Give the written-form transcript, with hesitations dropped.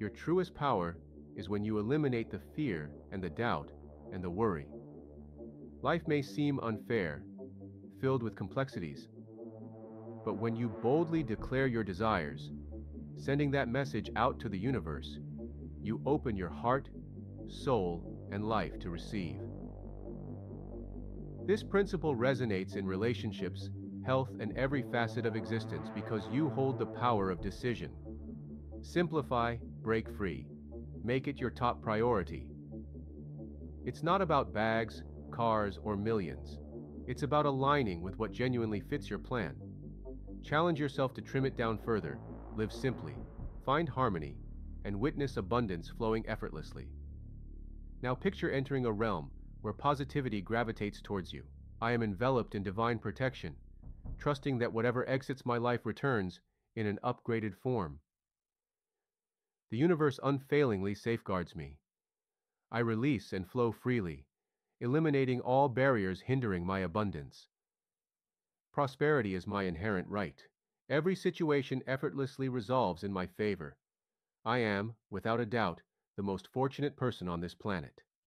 Your truest power is when you eliminate the fear and the doubt and the worry. Life may seem unfair, filled with complexities, but when you boldly declare your desires, sending that message out to the universe, you open your heart, soul, and life to receive. This principle resonates in relationships, health, and every facet of existence because you hold the power of decision. Simplify, break free, make it your top priority. It's not about bags, cars, or millions. It's about aligning with what genuinely fits your plan. Challenge yourself to trim it down further, live simply, find harmony, and witness abundance flowing effortlessly. Now picture entering a realm where positivity gravitates towards you. I am enveloped in divine protection, trusting that whatever exits my life returns in an upgraded form. The universe unfailingly safeguards me. I release and flow freely, eliminating all barriers hindering my abundance. Prosperity is my inherent right. Every situation effortlessly resolves in my favor. I am, without a doubt, the most fortunate person on this planet.